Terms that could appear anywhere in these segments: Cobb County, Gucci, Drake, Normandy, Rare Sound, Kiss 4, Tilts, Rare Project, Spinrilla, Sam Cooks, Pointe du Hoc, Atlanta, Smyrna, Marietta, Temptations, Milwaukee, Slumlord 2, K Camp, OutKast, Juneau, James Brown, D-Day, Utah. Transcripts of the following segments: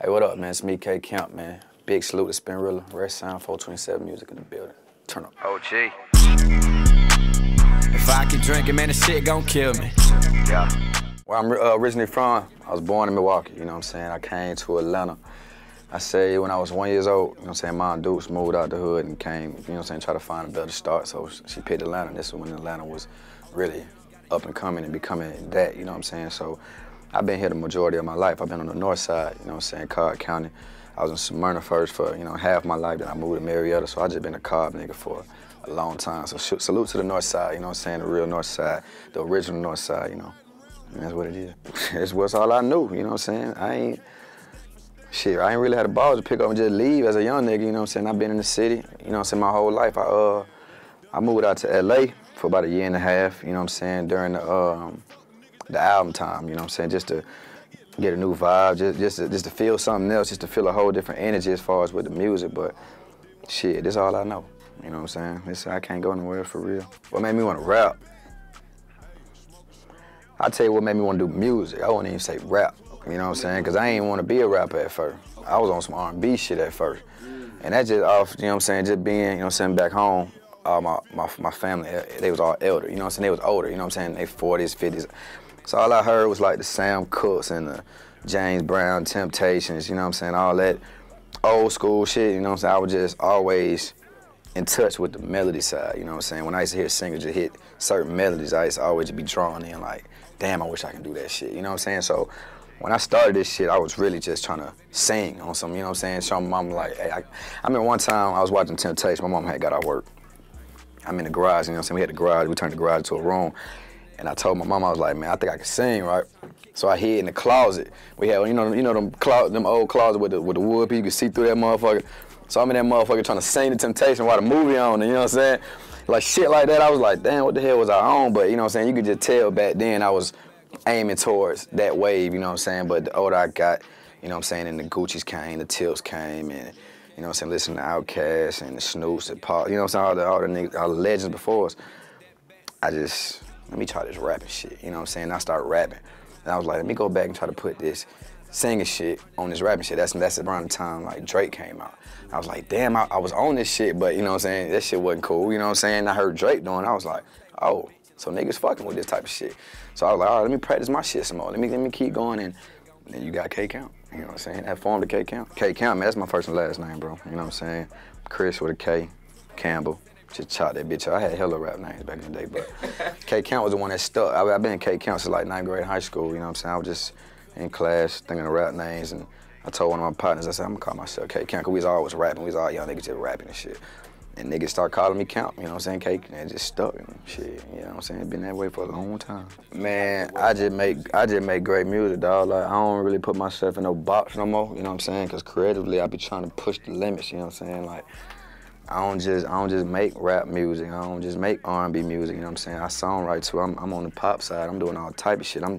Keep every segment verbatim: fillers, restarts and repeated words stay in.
Hey, what up, man? It's me, K Camp, man. Big salute to Spinrilla. Rare Sound, four twenty-seven music in the building. Turn up. Oh, gee. If I keep drinking, man, this shit gon' kill me. Yeah. Where I'm uh, originally from, I was born in Milwaukee, you know what I'm saying? I came to Atlanta. I say when I was one years old, you know what I'm saying, my dudes moved out the hood and came, you know what I'm saying, try to find a better start, so she picked Atlanta. This is when Atlanta was really up and coming and becoming that, you know what I'm saying? So I've been here the majority of my life. I've been on the north side, you know what I'm saying, Cobb County. I was in Smyrna first for, you know, half my life, then I moved to Marietta, so I just been a Cobb nigga for a long time. So salute to the north side, you know what I'm saying, the real north side, the original north side, you know. And that's what it is. It's what's all I knew, you know what I'm saying? I ain't, shit, I ain't really had the balls to pick up and just leave as a young nigga, you know what I'm saying? I've been in the city, you know what I'm saying, my whole life. I, uh, I moved out to L A for about a year and a half, you know what I'm saying, during the, um, the album time, you know what I'm saying, just to get a new vibe, just, just, to, just to feel something else, just to feel a whole different energy as far as with the music, but shit, this all I know, you know what I'm saying? This, I can't go nowhere for real. What made me want to rap? I tell you what made me want to do music. I wouldn't even say rap, you know what I'm saying? Because I ain't want to be a rapper at first. I was on some R and B shit at first. And that's just off, you know what I'm saying, just being, you know what I'm saying, back home, uh, my, my, my family, they was all elder, you know what I'm saying? They was older, you know what I'm saying? They forties, fifties. So all I heard was like the Sam Cooks and the James Brown, Temptations, you know what I'm saying? All that old school shit, you know what I'm saying? I was just always in touch with the melody side, you know what I'm saying? When I used to hear singers just hit certain melodies, I used to always be drawn in like, damn, I wish I could do that shit, you know what I'm saying? So when I started this shit, I was really just trying to sing on some, you know what I'm saying? So my mom like, hey, I, I remember one time I was watching Temptations, my mom had got out of work. I'm in the garage, you know what I'm saying? We had the garage, we turned the garage into a room, and I told my mom, I was like, man, I think I can sing, right? So I hid in the closet. We had, you know, you know them, closet, them old closets with the, with the wood, you could see through that motherfucker. So I'm in that motherfucker trying to sing the Temptation while the movie on, you know what I'm saying? Like shit like that, I was like, damn, what the hell was I on? But you know what I'm saying, you could just tell back then I was aiming towards that wave, you know what I'm saying? But the older I got, you know what I'm saying, and the Gucci's came, the Tilts came, and you know what I'm saying, listening to OutKast and the Snoops and Pop, you know what I'm saying, all the, all the niggas, all the legends before us, I just, let me try this rapping shit, you know what I'm saying? I started rapping, and I was like, let me go back and try to put this singing shit on this rapping shit. That's that's around the time like Drake came out. I was like, damn, I, I was on this shit, but you know what I'm saying? That shit wasn't cool, you know what I'm saying? I heard Drake doing it, I was like, oh, so niggas fucking with this type of shit. So I was like, all right, let me practice my shit some more. Let me, let me keep going, and then you got K Camp, you know what I'm saying? That formed the K Camp. K Camp, man, that's my first and last name, bro, you know what I'm saying? Chris with a K, Campbell. Just chop that bitch up. I had hella rap names back in the day, but K Camp was the one that stuck. I, I've been in K Camp since like ninth grade high school, you know what I'm saying? I was just in class thinking of rap names, and I told one of my partners, I said, I'm gonna call myself K Camp, cause we was always rapping, we was all young niggas just rapping and shit. And niggas start calling me Camp, you know what I'm saying? K, and it just stuck and shit, you know what I'm saying? It's been that way for a long time. Man, I just make I just make great music, dog. Like, I don't really put myself in no box no more, you know what I'm saying? Cause creatively, I be trying to push the limits, you know what I'm saying? Like, I don't just I don't just make rap music, I don't just make R and B music, you know what I'm saying? I songwrite too, I'm, I'm on the pop side, I'm doing all type of shit. I'm,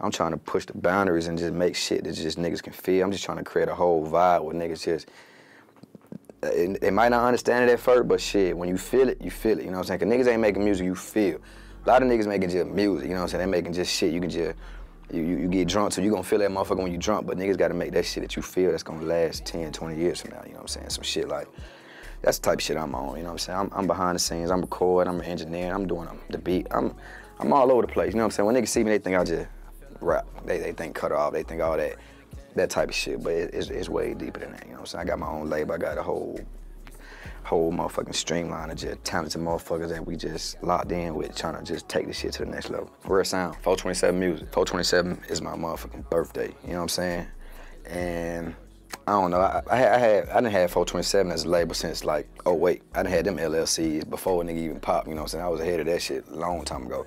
I'm trying to push the boundaries and just make shit that just niggas can feel. I'm just trying to create a whole vibe where niggas just, it, they might not understand it at first, but shit, when you feel it, you feel it, you know what I'm saying? Cause niggas ain't making music you feel. A lot of niggas making just music, you know what I'm saying? They making just shit, you can just, you, you, you get drunk, so you gonna feel that motherfucker when you drunk, but niggas gotta make that shit that you feel that's gonna last ten, twenty years from now, you know what I'm saying? Some shit like, that's the type of shit I'm on, you know what I'm saying? I'm, I'm behind the scenes, I'm recording, I'm an engineer, I'm doing the beat, I'm, I'm all over the place, you know what I'm saying? When niggas see me, they think I just, rap. They, they think cut off, they think all that, that type of shit, but it, it's, it's way deeper than that, you know what I'm saying? I got my own label, I got a whole, whole motherfucking streamline of just talented motherfuckers that we just locked in with, trying to just take this shit to the next level. Rare Sound, four twenty-seven music. four twenty-seven is my motherfucking birthday, you know what I'm saying? And I don't know, I, I, I had, I done had four twenty-seven as a label since like, oh wait, I done had them L L Cs before a nigga even popped, you know what I'm saying? I was ahead of that shit a long time ago.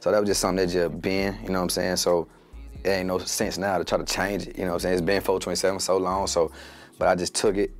So that was just something that just been, you know what I'm saying? So it ain't no sense now to try to change it, you know what I'm saying? It's been four twenty-seven so long, so, but I just took it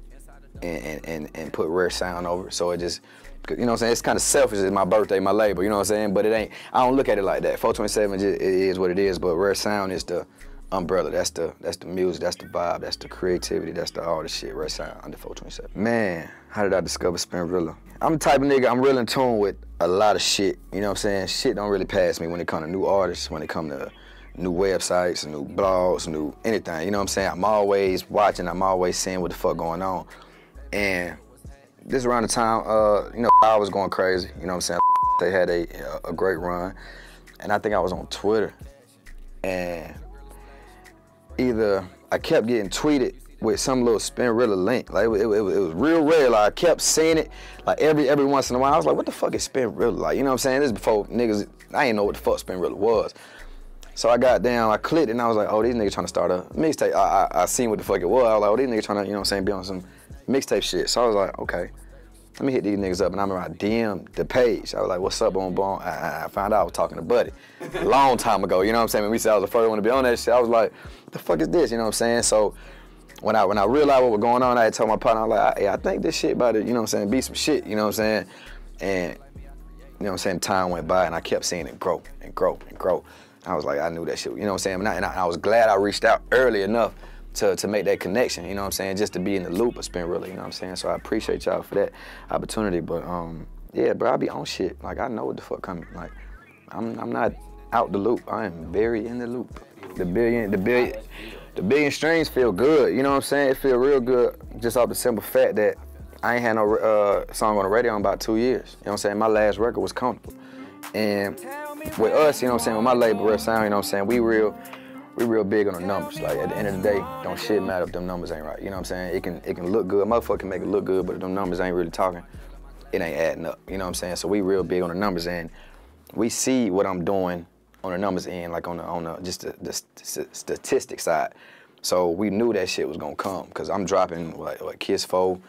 and, and, and put Rare Sound over it. So it just, you know what I'm saying? It's kind of selfish, it's my birthday, my label, you know what I'm saying? But it ain't, I don't look at it like that. four twenty-seven just, it is what it is, but Rare Sound is the umbrella. That's the, that's the music, that's the vibe, that's the creativity, that's the all the shit, Rare Sound under four twenty-seven. Man, how did I discover Spinrilla? I'm the type of nigga, I'm real in tune with a lot of shit, you know what I'm saying? Shit don't really pass me when it come to new artists, when it come to new websites, new blogs, new anything. You know what I'm saying? I'm always watching. I'm always seeing what the fuck going on. And this around the time, uh, you know, I was going crazy. You know what I'm saying? They had a, a great run. And I think I was on Twitter. And either I kept getting tweeted with some little Spinrilla link. Like, it, it, it was real rare. Like, I kept seeing it, like, every every once in a while. I was like, what the fuck is Spinrilla? Like, you know what I'm saying? This is before niggas, I ain't know what the fuck Spinrilla was. So I got down, I clicked, and I was like, oh, these niggas trying to start a mixtape. I, I, I seen what the fuck it was. I was like, oh, these niggas trying to, you know what I'm saying, be on some mixtape shit. So I was like, okay, let me hit these niggas up. And I remember I D M'd the page. I was like, what's up, boom, boom? I, I found out I was talking to Buddy a long time ago. You know what I'm saying? When we said I was the first one to be on that shit, I was like, the fuck is this? You know what I'm saying? So when I when I realized what was going on, I had told my partner, I was like, hey, I think this shit about to, you know what I'm saying, be some shit, you know what I'm saying? And, you know what I'm saying, time went by and I kept seeing it grow and grow and grow. I was like, I knew that shit, you know what I'm saying? And I, and I was glad I reached out early enough to, to make that connection, you know what I'm saying? Just to be in the loop of Spinrilla, you know what I'm saying? So I appreciate y'all for that opportunity, but um, yeah, bro, I be on shit. Like, I know what the fuck coming. Like, I'm, I'm not out the loop. I am very in the loop. The billion, the billion. The billion streams feel good, you know what I'm saying? It feel real good just off the simple fact that I ain't had no uh, song on the radio in about two years. You know what I'm saying? My last record was Comfortable. And with us, you know what I'm saying, with my label, Rare Sound, you know what I'm saying, we real we real big on the numbers. Like, at the end of the day, don't shit matter if them numbers ain't right. You know what I'm saying? It can, it can look good. Motherfucker can make it look good, but if them numbers ain't really talking, it ain't adding up. You know what I'm saying? So we real big on the numbers, and we see what I'm doing on the numbers end, like on the, on the just the, the st statistic side. So we knew that shit was gonna come, because I'm dropping like, like Kiss four,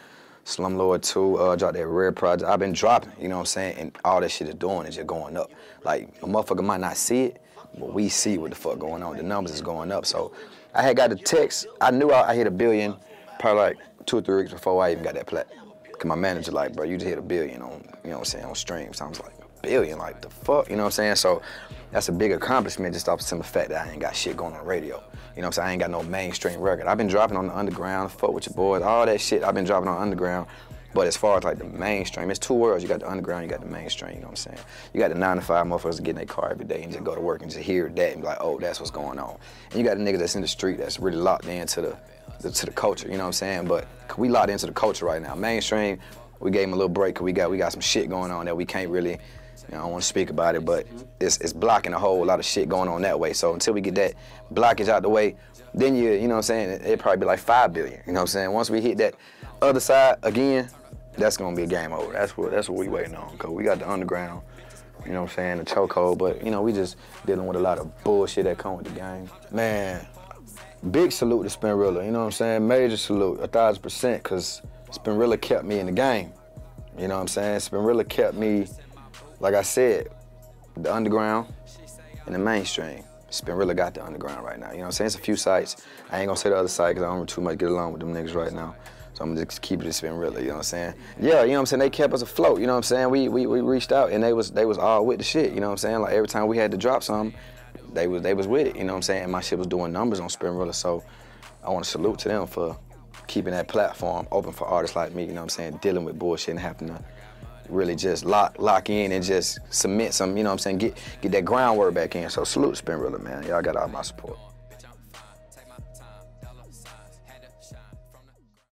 Slumlord two, uh, dropped that Rare Project. I've been dropping, you know what I'm saying? And all that shit is doing is just going up. Like, a motherfucker might not see it, but we see what the fuck going on. The numbers is going up. So I had got the text. I knew I, I hit a billion probably like two or three weeks before I even got that plat. Because my manager like, bro, you just hit a billion on, you know what I'm saying, on streams. So I was like, billion, like the fuck, you know what I'm saying? So that's a big accomplishment just off the simple fact that I ain't got shit going on the radio. You know what I'm saying? I ain't got no mainstream record. I've been dropping on the underground, fuck with your boys, all that shit I've been dropping on the underground. But as far as like the mainstream, it's two worlds. You got the underground, you got the mainstream, you know what I'm saying? You got the nine to five motherfuckers getting their car every day and just go to work and just hear that and be like, oh, that's what's going on. And you got the niggas that's in the street that's really locked into the, the to the culture, you know what I'm saying? But we locked into the culture right now. Mainstream, we gave them a little break because we got, we got some shit going on that we can't really, you know, I don't want to speak about it, but it's, it's blocking a whole lot of shit going on that way. So until we get that blockage out the way, then you, you know what I'm saying, it'd probably be like five billion, you know what I'm saying? Once we hit that other side again, that's going to be a game over. That's what, that's what we waiting on, because we got the underground, you know what I'm saying, the chokehold, but, you know, we just dealing with a lot of bullshit that come with the game. Man, big salute to Spinrilla, you know what I'm saying? Major salute, a thousand percent, because Spinrilla kept me in the game, you know what I'm saying? Spinrilla kept me, like I said, the underground and the mainstream. Spinrilla got the underground right now. You know what I'm saying? It's a few sites. I ain't gonna say the other side because I don't too much get along with them niggas right now. So I'm gonna just keep it at Spinrilla, you know what I'm saying? Yeah, you know what I'm saying? They kept us afloat, you know what I'm saying? We we, we reached out and they was they was all with the shit, you know what I'm saying? Like every time we had to drop something, they was they was with it, you know what I'm saying? And my shit was doing numbers on Spinrilla. So I wanna salute to them for keeping that platform open for artists like me, you know what I'm saying? Dealing with bullshit and having to really just lock lock in and just submit some, you know what I'm saying, get get that groundwork back in. So salute Spinrilla, man. Y'all got all my support.